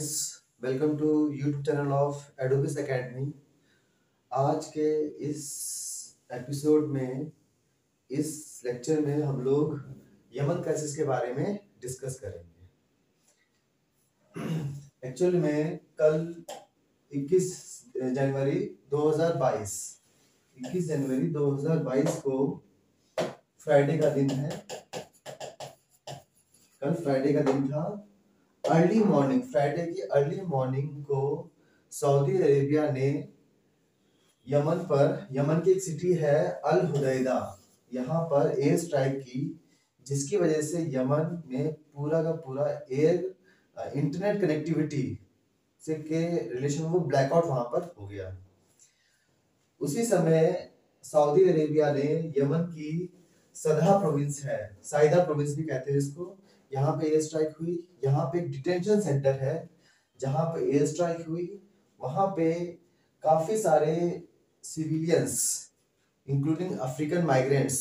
Friends, welcome to YouTube channel of Edubiz academy. आज के इस एपिसोड में, इस लेक्चर में हम लोग यमन क्राइसिस के बारे में डिस्कस करेंगे। एक्चुअली में कल 21 जनवरी 2022 को फ्राइडे का दिन है। कल फ्राइडे का दिन था। अर्ली मॉर्निंग, फ्राइडे की अर्ली मॉर्निंग को सऊदी अरेबिया ने यमन पर, यमन की एक सिटी है अल हुदैदा, यहाँ पर एयर स्ट्राइक की, जिसकी वजह से यमन में पूरा का पूरा एयर इंटरनेट कनेक्टिविटी से के रिलेशन वो ब्लैकआउट वहाँ पर हो गया। उसी समय सऊदी अरेबिया ने यमन की सदा प्रोविंस है, साइदा प्रोविंस भी कहते हैं इसको, यहाँ पे एयर स्ट्राइक हुई। यहाँ पे एक डिटेंशन सेंटर है जहाँ पे एयर स्ट्राइक हुई। वहाँ पे काफ़ी सारे सिविलियंस इंक्लूडिंग अफ्रीकन माइग्रेंट्स,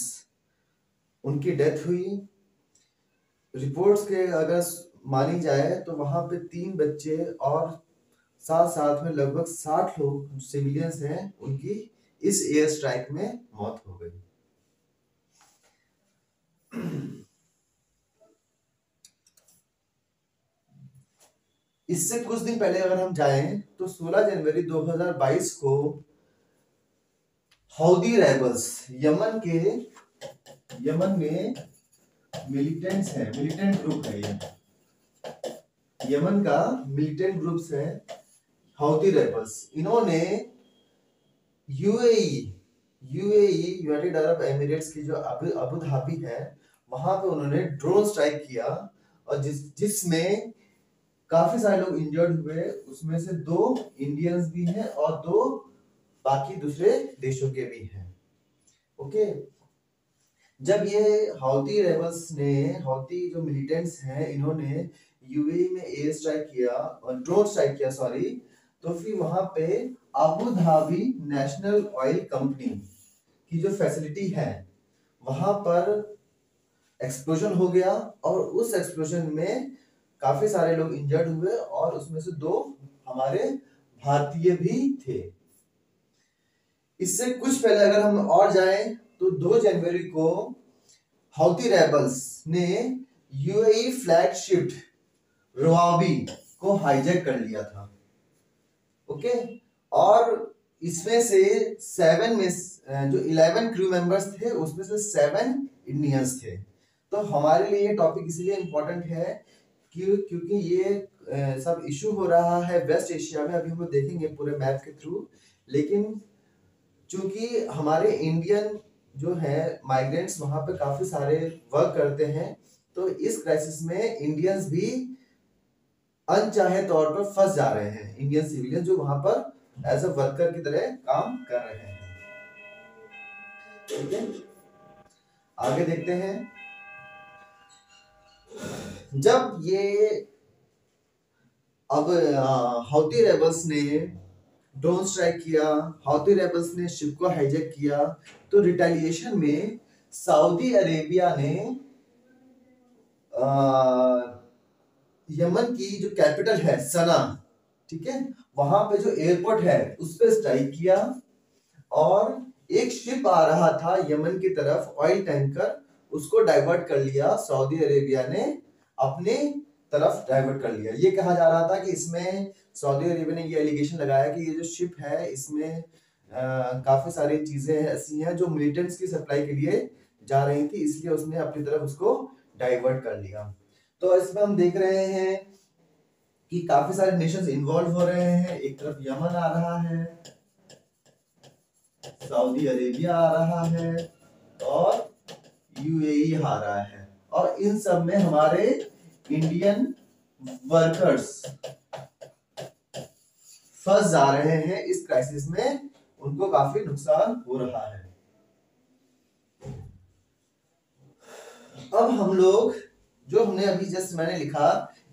उनकी डेथ हुई। रिपोर्ट्स के अगर मानी जाए तो वहाँ पे 3 बच्चे और साथ में लगभग 60 लोग सिविलियंस हैं, उनकी इस एयर स्ट्राइक में मौत हो गई। इससे कुछ दिन पहले अगर हम जाएं तो 16 जनवरी 2022 को हौदी रैबल्स, यमन में मिलिटेंट्स हैं, मिलिटेंट ग्रुप है ये, यमन का मिलिटेंट ग्रुप्स है हौदी रैबल्स। इन्होंने यूएई यूनाइटेड अरब एमिरेट्स की जो अबू धाबी है, वहां पे उन्होंने ड्रोन स्ट्राइक किया और जिसमें काफी सारे लोग इंजर्ड हुए। उसमें से 2 इंडियंस भी हैं और 2 बाकी दूसरे देशों के भी हैं। ओके, जब ये हौती रेबल्स ने, हौती जो मिलिटेंट्स हैं, इन्होंने यूएई में एयर स्ट्राइक किया और ड्रोन स्ट्राइक किया तो फिर वहां पे Abu Dhabi national oil company की जो फैसिलिटी है वहां पर एक्सप्लोजन हो गया और उस एक्सप्लोजन में काफी सारे लोग इंजर्ड हुए और उसमें से 2 हमारे भारतीय भी थे। इससे कुछ पहले अगर हम और जाएं तो 2 जनवरी को हौती रेबल्स ने यूएई फ्लैगशिप रवाबी को हाईजैक कर लिया था। ओके, और इसमें से 11 क्रू मेंबर्स थे, उसमें से 7 इंडियंस थे। तो हमारे लिए ये टॉपिक इसलिए इम्पोर्टेंट है क्योंकि ये सब इशू हो रहा है वेस्ट एशिया में। अभी हम लोग देखेंगे पूरे मैप के थ्रू, लेकिन चूंकि हमारे इंडियन जो है माइग्रेंट्स वहाँ पे काफ़ी सारे वर्क करते हैं, तो इस क्राइसिस में इंडियंस भी अनचाहे तौर पर फंस जा रहे हैं। इंडियन सिविलियन जो वहाँ पर एज अ वर्कर की तरह काम कर रहे हैं। ठीक है, आगे देखते हैं। जब ये अब हौती रेबल्स ने ड्रोन स्ट्राइक किया, हौती रेबल्स ने शिप को हाईजैक किया, तो रिटेलिएशन में सऊदी अरेबिया ने यमन की जो कैपिटल है सना, ठीक है, वहां पे जो एयरपोर्ट है उस पर स्ट्राइक किया और एक शिप आ रहा था यमन की तरफ, ऑयल टैंकर, उसको डाइवर्ट कर लिया। सऊदी अरेबिया ने अपने तरफ डाइवर्ट कर लिया। ये कहा जा रहा था कि इसमें सऊदी अरेबिया ने ये एलिगेशन लगाया कि ये जो शिप है इसमें काफ़ी सारी चीज़ें ऐसी हैं जो मिलिटेंट्स की सप्लाई के लिए जा रही थी, इसलिए उसने अपनी तरफ उसको डाइवर्ट कर लिया। तो इसमें हम देख रहे हैं कि काफ़ी सारे नेशंस इन्वॉल्व हो रहे हैं। एक तरफ यमन आ रहा है, सऊदी अरेबिया आ रहा है और यूएई आ रहा है, और इन सब में हमारे इंडियन वर्कर्स फंस जा रहे हैं। इस क्राइसिस में उनको काफी नुकसान हो रहा है। अब हम लोग जो हमने अभी जस्ट मैंने लिखा,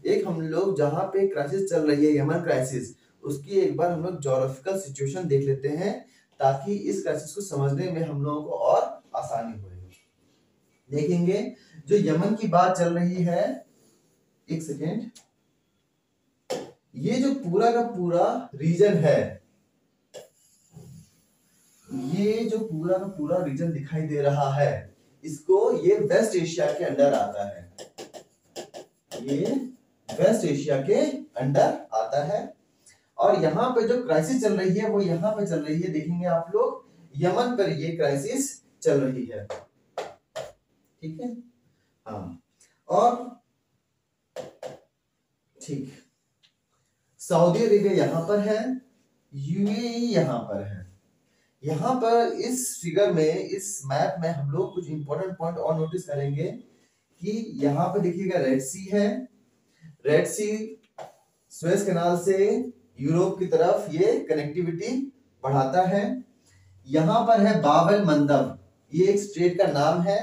एक हम लोग जहां पे क्राइसिस चल रही है यमन क्राइसिस, उसकी एक बार हम लोग ज्योग्राफिकल सिचुएशन देख लेते हैं ताकि इस क्राइसिस को समझने में हम लोगों को और आसानी हो। देखेंगे जो यमन की बात चल रही है, एक सेकेंड, ये जो पूरा का पूरा रीजन है, ये जो पूरा का पूरा रीजन दिखाई दे रहा है, इसको ये वेस्ट एशिया के अंडर आता है, ये वेस्ट एशिया के अंडर आता है। और यहाँ पे जो क्राइसिस चल रही है वो यहाँ पे चल रही है, देखेंगे आप लोग, यमन पर ये क्राइसिस चल रही है, ठीक है, हाँ। और ठीक, सऊदी अरेबिया यहाँ पर है, यूएई यहाँ पर है। यहाँ पर इस फिगर में, इस मैप में हम लोग कुछ इंपॉर्टेंट पॉइंट और नोटिस करेंगे कि यहाँ पर देखिएगा रेड सी है, रेड सी स्वेज कैनाल से यूरोप की तरफ ये कनेक्टिविटी बढ़ाता है। यहाँ पर है बाब अल मंदब, ये एक स्ट्रेट का नाम है,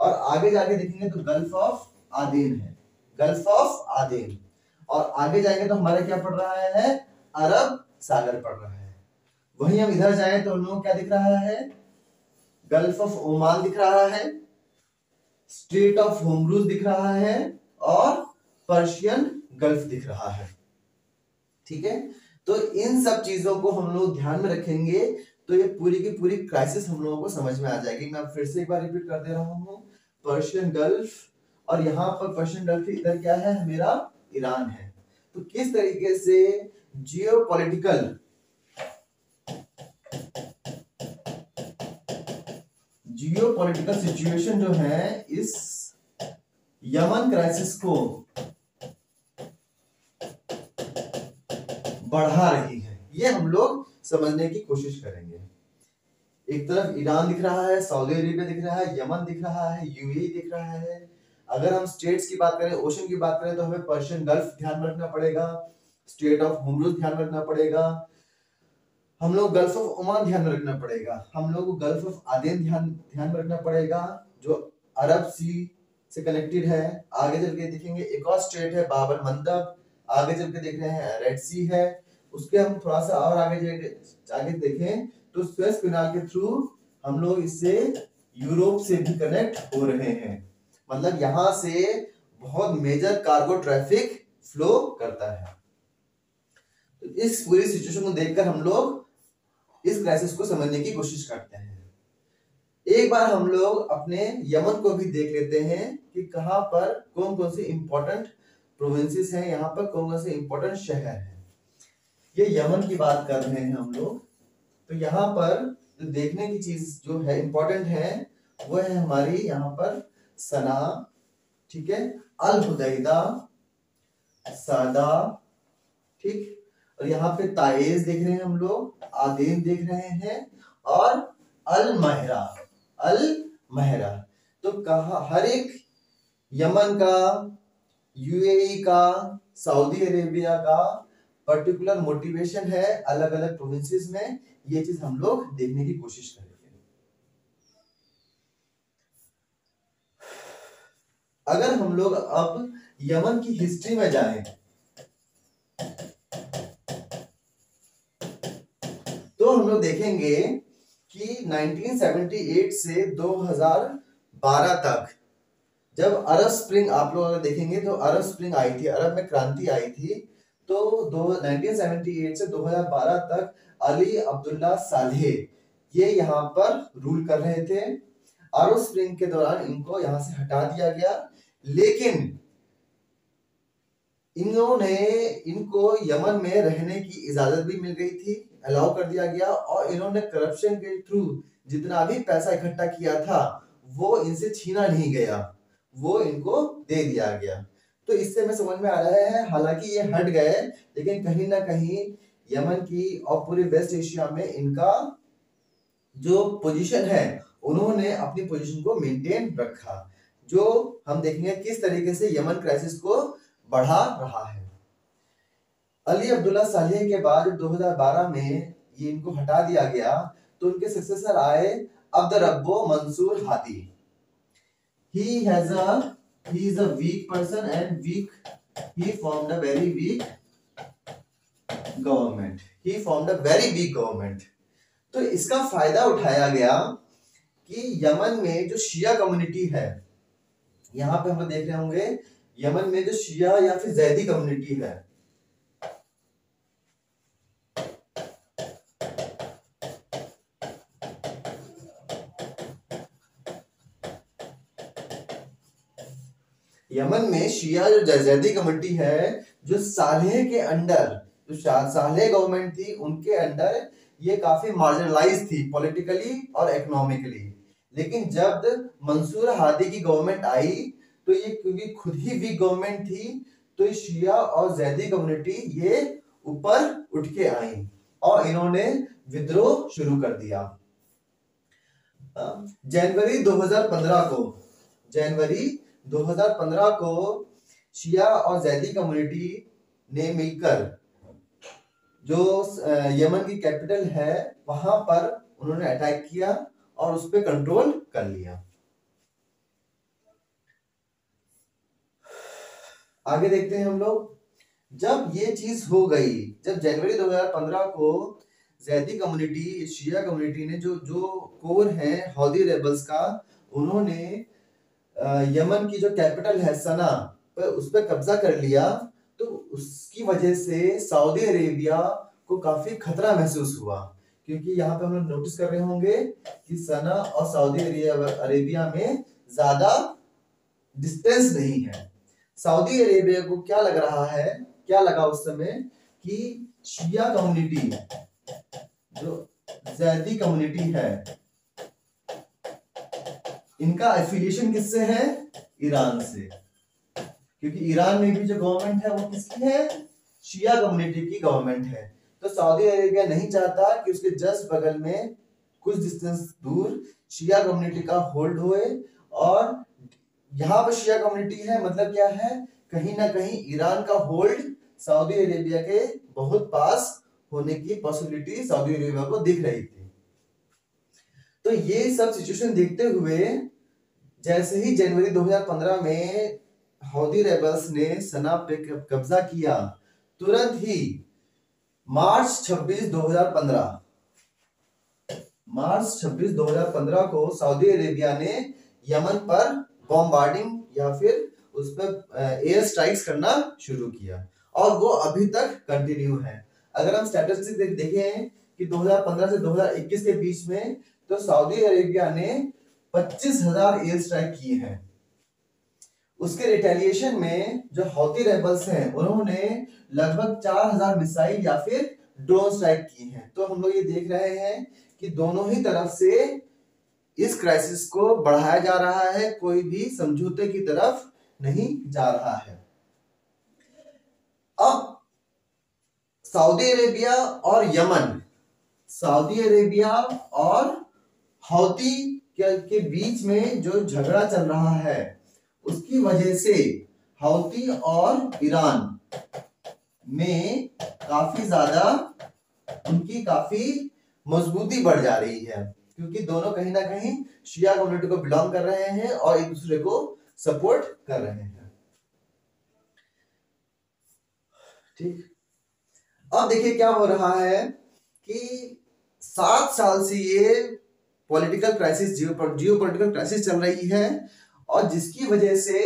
और आगे जाके देखेंगे तो गल्फ ऑफ आदेन है, गल्फ ऑफ आदेन, और आगे जाएंगे तो हमारा क्या पड़ रहा है, अरब सागर पड़ रहा है। वहीं हम इधर जाएं तो लोग क्या दिख रहा है, गल्फ ऑफ ओमान दिख रहा है, स्ट्रेट ऑफ होर्मुज दिख रहा है, और पर्शियन गल्फ दिख रहा है, ठीक है। तो इन सब चीजों को हम लोग ध्यान में रखेंगे तो ये पूरी की पूरी क्राइसिस हम लोगों को समझ में आ जाएगी। मैं फिर से एक बार रिपीट कर दे रहा हूँ, पर्शियन गल्फ, और यहाँ पर पर्शियन गल्फ के इधर क्या है, मेरा ईरान है। तो किस तरीके से जियोपॉलिटिकल सिचुएशन जो है इस यमन क्राइसिस को बढ़ा रही है, ये हम लोग समझने की कोशिश करेंगे। एक तरफ ईरान दिख रहा है, सऊदी अरेबिया दिख रहा है, यमन दिख रहा है, यूएई दिख रहा है। अगर हम स्टेट्स की बात करें, ओशन की बात करें, तो हमें पर्शियन गल्फ ध्यान में रखना पड़ेगा, स्ट्रेट ऑफ होर्मुज ध्यान में रखना पड़ेगा, हम लोग गल्फ ऑफ ओमान ध्यान में रखना पड़ेगा, हम लोग को गल्फ ऑफ आदेन ध्यान में रखना पड़ेगा जो अरब सी से कनेक्टेड है। आगे चल के देखेंगे एक और स्टेट है बाब अल मंदब, आगे चल के देख रहे हैं रेड सी है, उसके हम थोड़ा सा और आगे देखें तो स्वेज कैनाल के थ्रू हम लोग इससे यूरोप से भी कनेक्ट हो रहे हैं, मतलब यहाँ से बहुत मेजर कार्गो ट्रैफिक फ्लो करता है। तो इस पूरी सिचुएशन को देखकर हम लोग इस क्राइसिस को समझने की कोशिश करते हैं। एक बार हम लोग अपने यमन को भी देख लेते हैं कि कहाँ पर कौन कौन से इम्पोर्टेंट प्रोविंसेस हैं, यहाँ पर कौन कौन से इम्पोर्टेंट शहर हैं। ये यमन की बात कर रहे हैं हम लोग, तो यहाँ पर जो देखने की चीज जो है इम्पोर्टेंट है वो है हमारी यहाँ पर सना, ठीक है, अल हुदैदा, सादा, ठीक, और यहाँ पे ताइज देख रहे हैं हम लोग, आदेन देख रहे हैं, और अल महरा, अल महरा। तो कहा हर एक यमन का, यूएई का, सऊदी अरेबिया का पर्टिकुलर मोटिवेशन है अलग अलग प्रोविंसेस में, ये चीज हम लोग देखने की कोशिश करें। अगर हम लोग अब यमन की हिस्ट्री में जाएं तो हम लोग देखेंगे कि 1978 से 2012 तक जब अरब स्प्रिंग, आप लोग अगर देखेंगे तो अरब स्प्रिंग आई थी, अरब में क्रांति आई थी, तो 1978 से 2012 तक अली अब्दुल्ला सालेह ये यहाँ पर रूल कर रहे थे। अरब स्प्रिंग के दौरान इनको यहाँ से हटा दिया गया, लेकिन इन्होंने इनको यमन में रहने की इजाजत भी मिल गई थी, अलाउ कर दिया गया, और इन्होंने करप्शन के थ्रू जितना भी पैसा इकट्ठा किया था वो इनसे छीना नहीं गया, वो इनको दे दिया गया। तो इससे हमें समझ में आ रहा है, हालांकि ये हट गए लेकिन कहीं ना कहीं यमन की और पूरे वेस्ट एशिया में इनका जो पोजिशन है उन्होंने अपनी पोजीशन को मेंटेन रखा, जो हम देखेंगे किस तरीके से यमन क्राइसिस को बढ़ा रहा है। अली अब्दुल्ला सालेह के बाद 2012 में ये इनको हटा दिया गया, तो उनके सक्सेसर आए अब्द्रब्बो Mansoor Hadi. He is a weak person and he formed a very weak government. तो इसका फायदा उठाया गया कि यमन में जो शिया कम्युनिटी है, यहाँ पे हम लोग देख रहे होंगे यमन में जो शिया या फिर जैदी कम्युनिटी है, यमन में शिया जो जैदी कमेटी है जो सालेह के अंडर, जो सालेह गवर्नमेंट थी उनके अंडर ये काफी मार्जिनलाइज थी पॉलिटिकली और इकोनॉमिकली। लेकिन जब मंसूर हादी की गवर्नमेंट आई तो ये क्योंकि खुद ही वीक गवर्नमेंट थी तो शिया और जैदी कम्युनिटी ये ऊपर उठ के आई और इन्होंने विद्रोह शुरू कर दिया। जनवरी 2015 को शिया और जैदी कम्युनिटी ने मिलकर जो यमन की कैपिटल है वहां पर उन्होंने अटैक किया और उस पर कंट्रोल कर लिया। आगे देखते हैं हम लोग। जब ये चीज हो गई, जब जनवरी 2015 को जैदी कम्युनिटी, शिया कम्युनिटी ने जो कोर है हौदी रेबल्स का, उन्होंने यमन की जो कैपिटल है सना पर उस पर कब्जा कर लिया, तो उसकी वजह से सऊदी अरेबिया को काफी खतरा महसूस हुआ। क्योंकि यहाँ पे हम लोग नोटिस कर रहे होंगे कि सना और सऊदी अरेबिया में ज्यादा डिस्टेंस नहीं है। सऊदी अरेबिया को क्या लग रहा है, क्या लगा उस समय कि शिया कम्युनिटी जो जैदी कम्युनिटी है इनका एफिलिएशन किससे है? ईरान से। क्योंकि ईरान में भी जो गवर्नमेंट है वो किसकी है? शिया कम्युनिटी की गवर्नमेंट है। तो सऊदी अरेबिया नहीं चाहता कि उसके जस्ट बगल में कुछ डिस्टेंस दूर शिया कम्युनिटी का होल्ड होए, और यहाँ पर शिया कम्युनिटी है मतलब क्या है, कहीं ना कहीं ईरान का होल्ड सऊदी अरेबिया के बहुत पास होने की पॉसिबिलिटी सऊदी अरेबिया को दिख रही थी। तो ये सब सिचुएशन देखते हुए जैसे ही जनवरी 2015 में हौदी रेबल्स ने सना पे कब्जा किया, तुरंत ही मार्च 26, 2015 को सऊदी अरेबिया ने यमन पर बॉम्बार्डिंग या फिर उस पर एयर स्ट्राइक्स करना शुरू किया और वो अभी तक कंटिन्यू है। अगर हम स्टैटिस्टिक्स देखें कि 2015 से 2021 के बीच में तो सऊदी अरेबिया ने 25,000 एयर स्ट्राइक किए हैं। उसके रिटेलिएशन में जो हौती रेबल्स हैं उन्होंने लगभग 4,000 मिसाइल या फिर ड्रोन स्ट्राइक किए हैं। तो हम लोग ये देख रहे हैं कि दोनों ही तरफ से इस क्राइसिस को बढ़ाया जा रहा है, कोई भी समझौते की तरफ नहीं जा रहा है। अब सऊदी अरेबिया और यमन, सऊदी अरेबिया और हौती के बीच में जो झगड़ा चल रहा है उसकी वजह से हौती और ईरान में काफी ज्यादा उनकी काफी मजबूती बढ़ जा रही है, क्योंकि दोनों कहीं ना कहीं शिया कम्युनिटी को बिलोंग कर रहे हैं और एक दूसरे को सपोर्ट कर रहे हैं। ठीक, अब देखिए क्या हो रहा है कि 7 साल से ये पॉलिटिकल क्राइसिस, जियोपॉलिटिकल क्राइसिस चल रही है, और जिसकी वजह से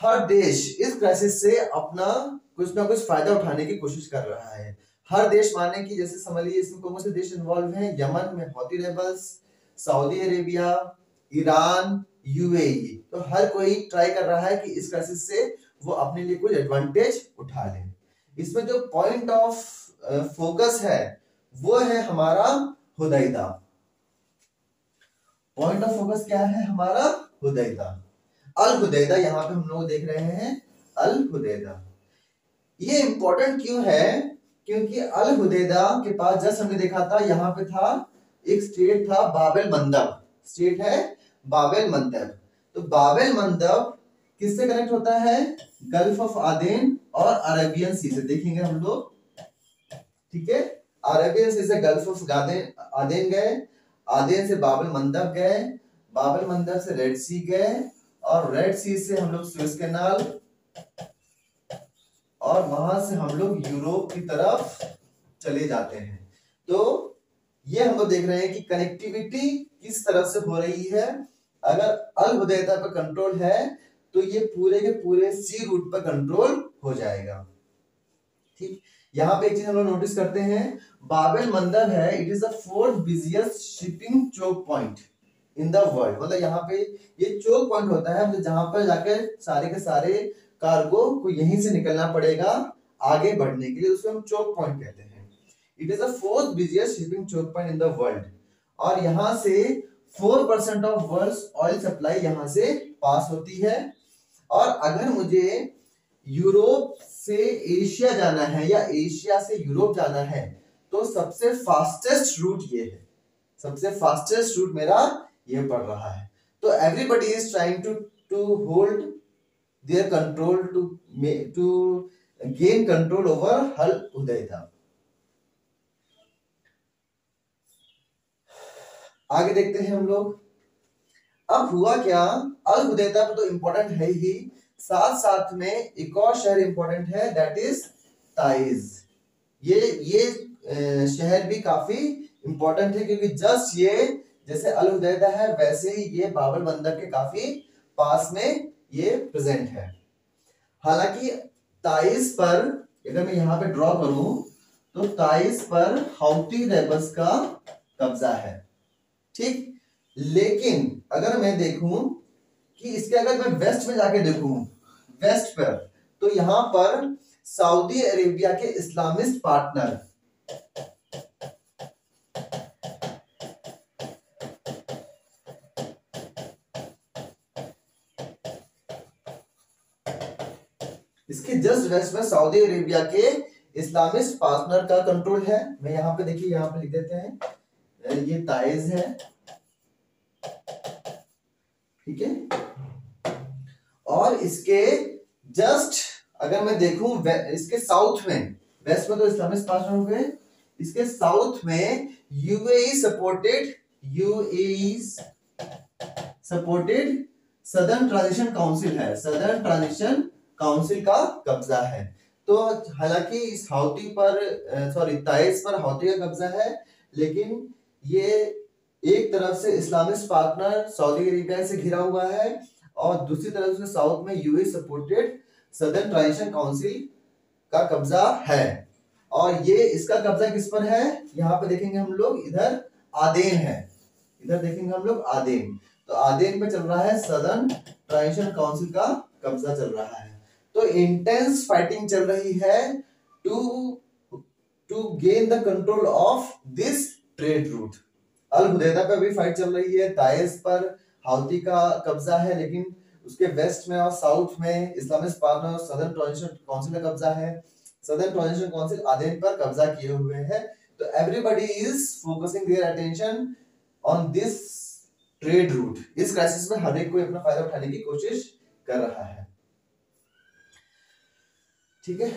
हर देश इस क्राइसिस से अपना कुछ ना कुछ फायदा उठाने की कोशिश कर रहा है। हर देश माने कि जैसे समझ लीजिए इसमें कौन से देश इन्वॉल्व हैं, यमन में Houthi rebels, Saudi Arabia, Iran, UAE, तो हर कोई ट्राई कर रहा है कि इस क्राइसिस से वो अपने लिए कुछ एडवांटेज उठा ले। इसमें जो पॉइंट ऑफ फोकस है वो है हमारा हुदैदा। पॉइंट ऑफ फोकस क्या है हमारा? हुदैदा, अल हुदैदा। यहाँ पे हम लोग देख रहे हैं अल हुदैदा। ये इंपॉर्टेंट क्यों है? क्योंकि अल हुदैदा के पास जैसे हमने देखा था यहाँ पे था एक स्टेट था बाब अल-मंदब, स्टेट है बाब अल-मंदब। तो बाब अल-मंदब किससे कनेक्ट होता है? गल्फ ऑफ आदेन और अरेबियन सी से। देखेंगे हम लोग, ठीक है, अरेबियन सी से गल्फ ऑफ आदेन गए, आदेन से बाब अल-मंदब गए, बाब अल-मंदब से रेड सी गए, और रेड सी से हम लोग स्वेज कैनाल, और वहां से हम लोग यूरोप की तरफ चले जाते हैं। तो ये हम लोग देख रहे हैं कि कनेक्टिविटी किस तरफ से हो रही है। अगर अल हुदैदा पर कंट्रोल है तो ये पूरे के पूरे सी रूट पर कंट्रोल हो जाएगा। ठीक, यहाँ पे एक चीज हम लोग नोटिस करते हैं, बाब अल-मंदब है, it is the 4th busiest shipping choke point in the world, मतलब यहाँ पे ये चोक पॉइंट होता है जहाँ पर जाकर सारे के सारे कार्गो को यहीं से निकलना पड़ेगा आगे बढ़ने के लिए, उसको हम चोक पॉइंट कहते हैं। It is the fourth busiest shipping choke point in the world, और यहाँ से 4% ऑफ वर्ल्ड ऑयल सप्लाई यहाँ से पास होती है। और अगर मुझे यूरोप से एशिया जाना है या एशिया से यूरोप जाना है तो सबसे फास्टेस्ट रूट ये है, सबसे फास्टेस्ट रूट मेरा ये पड़ रहा है। तो everybody is trying to hold their control, to gain control over al Hudaydah. आगे देखते हैं हम लोग, अब हुआ क्या, अल हुदैदा तो इंपॉर्टेंट है ही, साथ साथ में एक और शहर इंपॉर्टेंट है, दैट इज ताइज। ये शहर भी काफी इंपॉर्टेंट है क्योंकि जस्ट ये जैसे अल हुदैदा है वैसे ही ये बाब अल-मंदब के काफी पास में ये प्रेजेंट है। हालांकि ताइज पर अगर मैं यहाँ पे ड्रॉ करूं तो ताइज पर हौती रेबल्स का कब्जा है, ठीक। लेकिन अगर मैं देखूं कि इसके अगर मैं वेस्ट में जाके देखूं, वेस्ट पर तो यहाँ पर सऊदी अरेबिया के इस्लामिस्ट पार्टनर इसके जस्ट वेस्ट में सऊदी अरेबिया के इस्लामिस्ट पार्टनर का कंट्रोल है। मैं यहाँ पे देखिए यहाँ पे लिख देते हैं, ये ताइज है, ठीक है। और इसके जस्ट अगर मैं देखूं इसके साउथ में, वेस्ट में तो इस्लामिस्ट पार्टनर हो गए, इसके साउथ में UAE supported southern transition council है, सदर्न ट्रांजिशन काउंसिल का कब्जा है। तो हालांकि इस हौती पर ताइज पर हौती का कब्जा है, लेकिन ये एक तरफ से इस्लामिस्ट पार्टनर सऊदी अरेबिया से घिरा हुआ है और दूसरी तरफ से साउथ में UAE supported southern transition council का कब्जा है। और ये इसका कब्जा किस पर है, यहाँ पे देखेंगे हम लोग, इधर आदेन है, इधर देखेंगे हम लोग आदेन, तो आदेन पे चल रहा है सदर्न ट्रांजिशन काउंसिल का कब्जा चल रहा है। तो इंटेंस फाइटिंग चल रही है to gain the control of this trade route. Al Hudaydah पर भी फाइट चल रही है, ताइज पर हौती का कब्जा है, लेकिन उसके वेस्ट में और साउथ में Islamist partner southern transition council का कब्जा है, सदर्न ट्रांजिशन काउंसिल आदेन पर कब्जा किए हुए है। तो everybody is focusing their attention on this trade route. इस क्राइसिस में हर एक कोई अपना फायदा उठाने की कोशिश कर रहा है, ठीक है।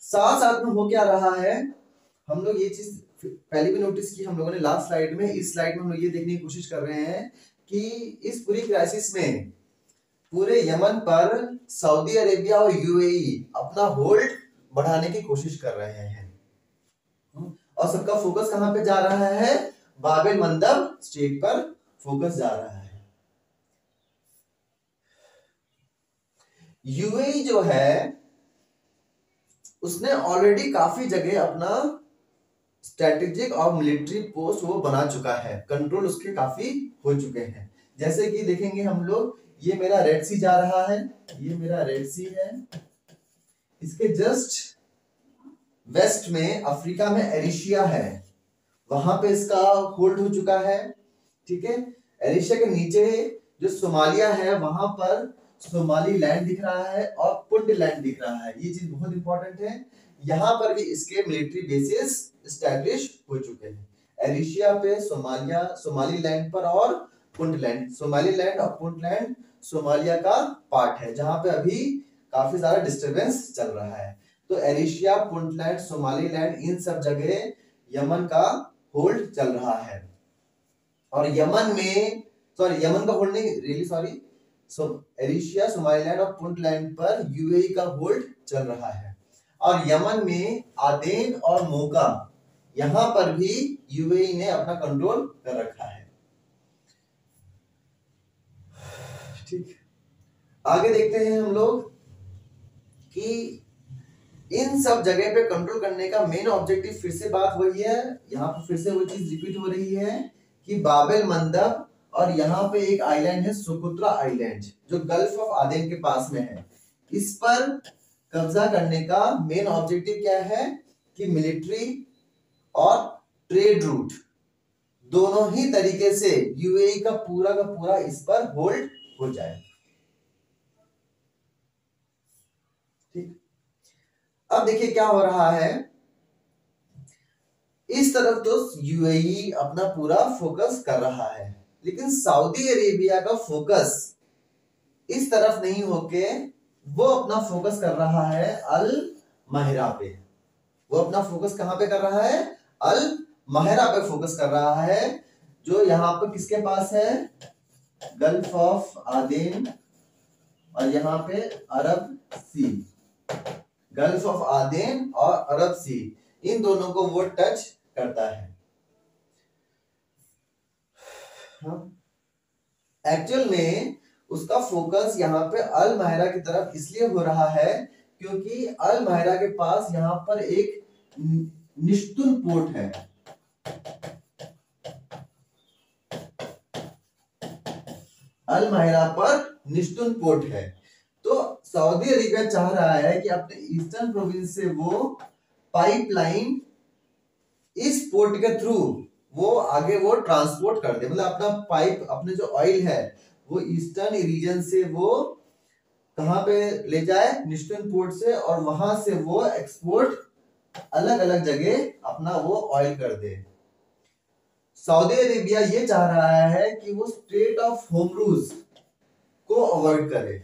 साथ साथ में हो क्या रहा है, हम लोग ये चीज पहले भी नोटिस की हम लोगों ने लास्ट स्लाइड में, इस स्लाइड में हम लोग ये देखने की कोशिश कर रहे हैं कि इस पूरी क्राइसिस में पूरे यमन पर सऊदी अरेबिया और यूएई अपना होल्ड बढ़ाने की कोशिश कर रहे हैं, और सबका फोकस कहां पे जा रहा है, बाब अल-मंदब स्ट्रेट पर फोकस जा रहा है। यूएई जो है उसने ऑलरेडी काफी जगह अपना स्ट्रेटेजिक और मिलिट्री पोस्ट वो बना चुका है, कंट्रोल उसके काफी हो चुके हैं। जैसे कि देखेंगे हम लोग, ये मेरा रेड सी जा रहा है, ये मेरा रेड सी है, इसके जस्ट वेस्ट में अफ्रीका में एरिशिया है, वहां पे इसका होल्ड हो चुका है, ठीक है। एरिशिया के नीचे जो सोमालिया है वहां पर सोमाली लैंड दिख रहा है और पुंटलैंड दिख रहा है, ये चीज बहुत इंपॉर्टेंट है। यहाँ पर भी इसके मिलिट्री बेसिस एस्टैब्लिश हो चुके हैं, एरिशिया पे, सोमालिया, सोमालीलैंड पर और पुंटलैंड। सोमालीलैंड और पुंटलैंड सोमालिया का पार्ट है जहां पे अभी काफी सारा डिस्टरबेंस चल रहा है। तो एरिशिया, पुंटलैंड, सोमालीलैंड, इन सब जगह यमन का होल्ड चल रहा है। और यमन में यमन का होल्ड नहीं, रियली सॉरी, एरिशिया, सोमालीलैंड और पुंटलैंड पर यूएई का होल्ड चल रहा है। और यमन में आदेन और मोका, यहां पर भी यूएई ने अपना कंट्रोल कर रखा है, ठीक। आगे देखते हैं हम लोग कि इन सब जगह पे कंट्रोल करने का मेन ऑब्जेक्टिव फिर से बात वही है, यहाँ पर फिर से वो चीज रिपीट हो रही है कि बाब अल-मंदब और यहाँ पे एक आइलैंड है सोकोत्रा आइलैंड जो गल्फ ऑफ आदेन के पास में है। इस पर कब्जा करने का मेन ऑब्जेक्टिव क्या है कि मिलिट्री और ट्रेड रूट दोनों ही तरीके से यूएई का पूरा इस पर होल्ड हो जाए। ठीक, अब देखिए क्या हो रहा है। इस तरफ तो यूएई अपना पूरा फोकस कर रहा है, लेकिन सऊदी अरेबिया का फोकस इस तरफ नहीं होके वो अपना फोकस कर रहा है अल महरा पे। वो अपना फोकस कहाँ पे कर रहा है? अल महरा पे फोकस कर रहा है, जो यहाँ पे किसके पास है? गल्फ ऑफ आदेन और यहाँ पे अरब सी। गल्फ ऑफ आदेन और अरब सी, इन दोनों को वो टच करता है। एक्चुअल में उसका फोकस यहाँ पे अल महरा की तरफ इसलिए हो रहा है क्योंकि अल महरा के पास यहाँ पर एक निश्तुन पोर्ट है। अल महरा पर निश्तुन पोर्ट है, तो सऊदी अरेबिया चाह रहा है कि अपने ईस्टर्न प्रोविंस से वो पाइपलाइन इस पोर्ट के थ्रू वो आगे वो ट्रांसपोर्ट कर दे, मतलब अपना पाइप, अपने जो ऑयल है वो ईस्टर्न रीजन से वो कहाँ पे ले जाए? निश्तुन पोर्ट से, और वहां से वो एक्सपोर्ट अलग अलग जगह अपना वो ऑयल कर दे। सऊदी अरेबिया ये चाह रहा है कि वो स्ट्रेट ऑफ होमरूज को अवॉइड करे,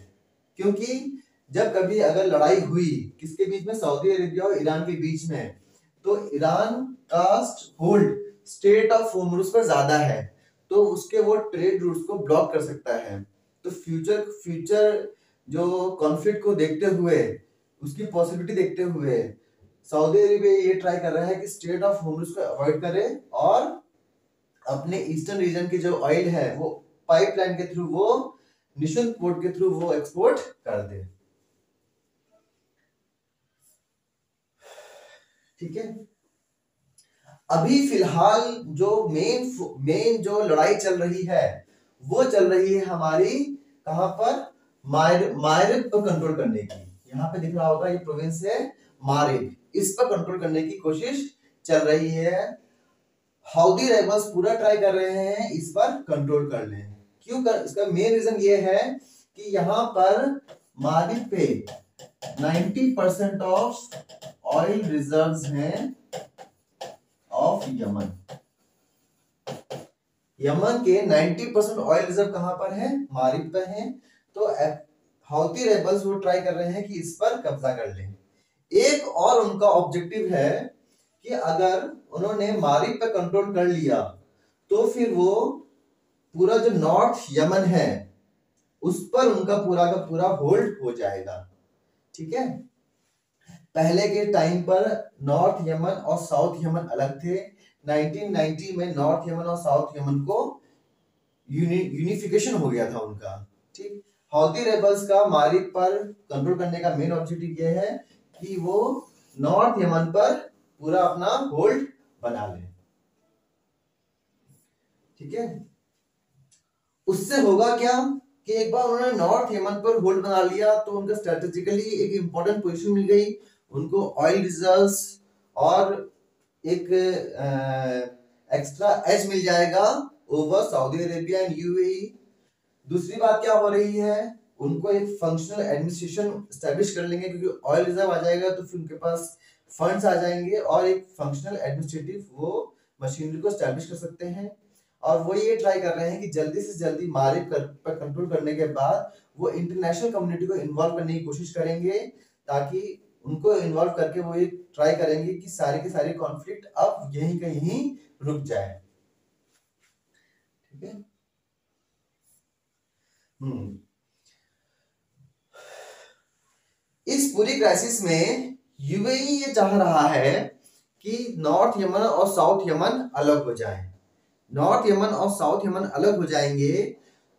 क्योंकि जब कभी अगर लड़ाई हुई किसके बीच में? सऊदी अरेबिया और ईरान के बीच में, तो ईरान का होल्ड स्ट्रेट ऑफ होमरूज पर ज्यादा है, तो उसके वो ट्रेड रूट्स को ब्लॉक कर सकता है। तो फ्यूचर जो कॉन्फ्लिक्ट को देखते हुए, उसकी पॉसिबिलिटी देखते हुए सऊदी अरेबिया ये ट्राई कर रहा है कि स्ट्रेट ऑफ होमरूज को अवॉइड करे और अपने ईस्टर्न रीजन के जो ऑयल है वो पाइपलाइन के थ्रू, वो निश्तुन पोर्ट के थ्रू वो एक्सपोर्ट कर दे। ठीक है, अभी फिलहाल जो मेन जो लड़ाई चल रही है वो चल रही है हमारी कहां पर? मारिब पर कंट्रोल करने की। यहाँ पे दिख रहा होगा ये प्रोविंस है मारिब, इस पर कंट्रोल करने की कोशिश चल रही है। हौदी रेबल्स पूरा ट्राई कर रहे हैं इस पर कंट्रोल कर लें। क्यों कर? इसका मेन रीजन ये है कि यहाँ पर मारिब पे 90% ऑफ ऑयल रिजर्व्स हैं ऑफ यमन। यमन के 90% ऑयल रिजर्व कहां पर है? मारिब पर है। तो हौती रेबल्स वो ट्राई कर रहे हैं कि इस पर कब्जा कर लें। एक और उनका ऑब्जेक्टिव है कि अगर उन्होंने मारिब पर कंट्रोल कर लिया तो फिर वो पूरा जो नॉर्थ यमन है उस पर उनका पूरा का पूरा होल्ड हो जाएगा। ठीक है, पहले के टाइम पर नॉर्थ यमन और साउथ यमन अलग थे। 1990 में नॉर्थ यमन और साउथ यमन को यूनिफिकेशन हो गया था उनका। ठीक, हौती रेबल्स का मारिब पर कंट्रोल करने का मेन ऑब्जेक्टिव यह है कि वो नॉर्थ यमन पर पूरा अपना होल्ड बना ले। ठीक है, उससे होगा क्या कि एक बार उन्होंने नॉर्थ यमन पर होल्ड बना लिया तो उनका स्ट्रेटेजिकली एक इम्पोर्टेंट पोजीशन मिल गई। उनको ऑयल रिजर्व्स और एक एक्स्ट्रा एज मिल जाएगा over Saudi Arabia and UAE. दूसरी बात क्या हो रही है, उनको एक फंक्शनल एडमिनिस्ट्रेशन एस्टेब्लिश कर लेंगे, क्योंकि ऑयल रिजर्व आ जाएगा तो फिर उनके पास फंड्स आ जाएंगे और एक फंक्शनल एडमिनिस्ट्रेटिव वो मशीनरी को एस्टेब्लिश कर सकते हैं। और वो ये ट्राई कर रहे हैं कि जल्दी से जल्दी मारिब पर कंट्रोल करने के बाद वो इंटरनेशनल कम्युनिटी को इन्वॉल्व करने की कोशिश करेंगे, ताकि उनको इन्वॉल्व करके वो ये ट्राई करेंगे कि सारे के सारे कॉन्फ्लिक्ट अब यहीं का यहीं रुक जाए। ठीक है, इस पूरी क्राइसिस में यूएई ये चाह रहा है कि नॉर्थ यमन और साउथ यमन अलग हो जाए। नॉर्थ यमन और साउथ यमन अलग हो जाएंगे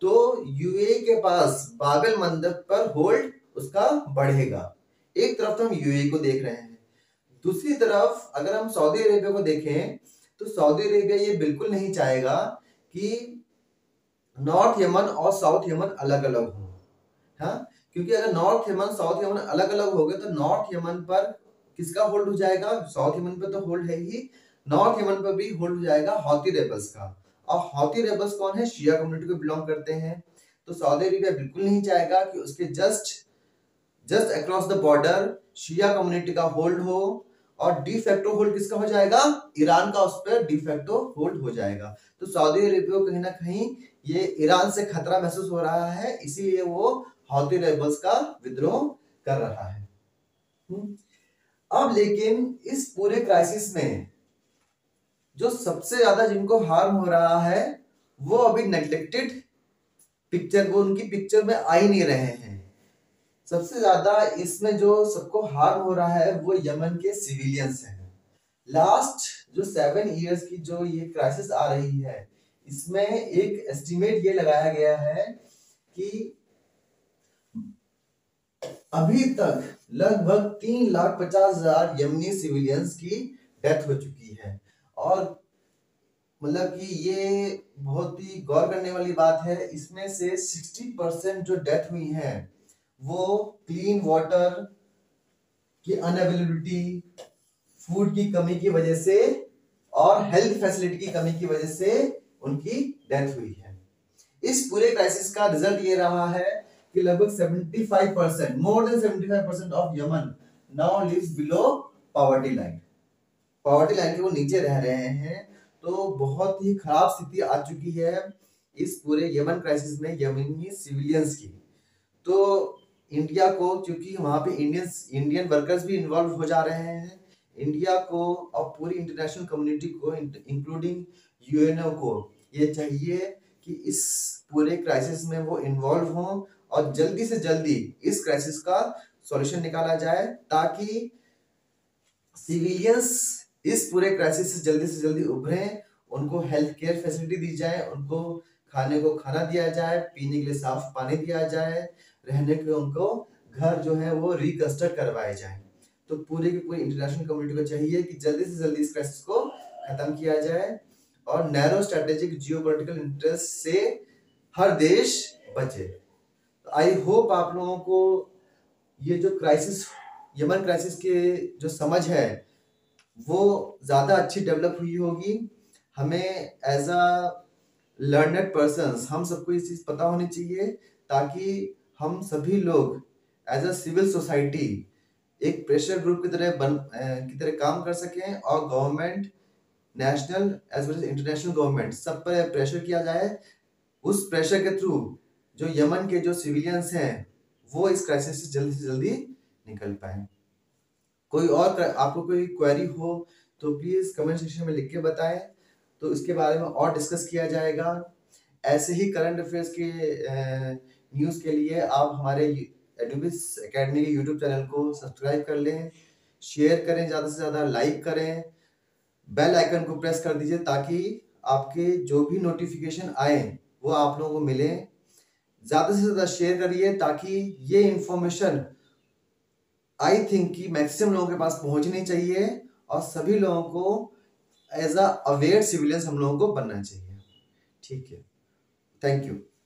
तो यूएई के पास बाब अल मंदब पर होल्ड उसका बढ़ेगा। एक तरफ तो हम यूएई को देख रहे हैं, दूसरी तरफ अगर हम सऊदी अरेबिया को देखें तो सऊदी अरेबिया ये बिल्कुल नहीं चाहेगा कि नॉर्थ यमन और साउथ यमन अलग अलग हो, हाँ, क्योंकि अगर नॉर्थ यमन साउथ यमन अलग अलग हो गए तो नॉर्थ यमन पर किसका होल्ड हो जाएगा, साउथ यमन पर तो होल्ड है ही, नॉर्थ यमन पर भी होल्ड हो जाएगा हौती रेबल्स का। और हौती रेबल्स कौन है, शिया कम्युनिटी को बिलोंग करते हैं। तो सऊदी अरेबिया बिल्कुल नहीं चाहेगा कि उसके just across the border Shia community का होल्ड हो, और डी फैक्टो होल्ड किसका हो जाएगा, ईरान का उस पर डी फैक्टो होल्ड हो जाएगा। तो सऊदी अरेबिया को कहीं ना कहीं ये ईरान से खतरा महसूस हो रहा है, इसीलिए वो हौती रेबल्स का विद्रोह कर रहा है। अब लेकिन इस पूरे क्राइसिस में जो सबसे ज्यादा जिनको हार्म हो रहा है वो अभी नेग्लेक्टेड पिक्चर, वो उनकी पिक्चर में आ ही नहीं रहे हैं। सबसे ज्यादा इसमें जो सबको हार्म हो रहा है वो यमन के सिविलियंस हैं। लास्ट जो 7 इयर्स की जो ये क्राइसिस आ रही है, इसमें एक एस्टीमेट ये लगाया गया है कि अभी तक लगभग 3,50,000 यमनी सिविलियंस की डेथ हो चुकी है। और मतलब कि ये बहुत ही गौर करने वाली बात है, इसमें से 60% जो डेथ हुई है वो क्लीन वाटर की अनअवेलेबिलिटी, फूड की कमी की वजह से और हेल्थ फैसिलिटी की कमी की वजह से उनकी डेथ हुई है। इस पूरे क्राइसिस का रिजल्ट ये रहा है कि लगभग 75%, more than 75% of Yemen now lives below poverty line. Poverty line के वो नीचे रह रहे हैं। तो बहुत ही खराब स्थिति आ चुकी है इस पूरे यमन क्राइसिस में यमनी सिविलियंस की। तो इंडिया को, क्योंकि वहाँ पे इंडियन वर्कर्स भी इन्वॉल्व हो जा रहे हैं, इंडिया को और पूरी इंटरनेशनल कम्युनिटी को इंक्लूडिंग यूएनओ को ये चाहिए कि इस पूरे क्राइसिस में वो इन्वॉल्व हों और जल्दी से जल्दी इस क्राइसिस का सॉल्यूशन निकाला जाए, ताकि सिविलियंस इस पूरे क्राइसिस से जल्दी उभरें। उनको हेल्थ केयर फैसिलिटी दी जाए, उनको खाने को खाना दिया जाए, पीने के लिए साफ पानी दिया जाए, रहने के उनको घर जो है वो रिकंस्ट्रक्ट करवाए जाए। तो पूरे की पूरी इंटरनेशनल कम्युनिटी को चाहिए कि जल्दी से जल्दी इस क्राइसिस को खत्म किया जाए और नैरो स्ट्रेटेजिक जियोपॉलिटिकल इंटरेस्ट से हर देश बचे। आई होप आप लोगों को ये जो क्राइसिस, यमन क्राइसिस के जो समझ है वो ज़्यादा अच्छी डेवलप हुई होगी। हमें एज अ लर्नड पर्सन्स हम सबको ये चीज़ पता होनी चाहिए, ताकि हम सभी लोग एज अ सिविल सोसाइटी एक प्रेशर ग्रुप की तरह काम कर सकें और government, national as well as international government, सब पर प्रेशर किया जाए। उस प्रेशर के थ्रू जो यमन के जो सिविलियंस हैं वो इस क्राइसिस से जल्दी निकल पाए। कोई और आपको कोई क्वेरी हो तो प्लीज़ कमेंट सेक्शन में लिख के बताएं, तो इसके बारे में और डिस्कस किया जाएगा। ऐसे ही करंट अफेयर्स के न्यूज़ के लिए आप हमारे एडुबिज एकेडमी के यूट्यूब चैनल को सब्सक्राइब कर लें, शेयर करें, ज़्यादा से ज़्यादा लाइक करें, बेल आइकन को प्रेस कर दीजिए ताकि आपके जो भी नोटिफिकेशन आए वो आप लोगों को मिलें। ज़्यादा से ज़्यादा शेयर करिए ताकि ये इन्फॉर्मेशन आई थिंक कि मैक्सिमम लोगों के पास पहुंचनी चाहिए और सभी लोगों को एज अ अवेयर सिविलियंस हम लोगों को बनना चाहिए। ठीक है, थैंक यू।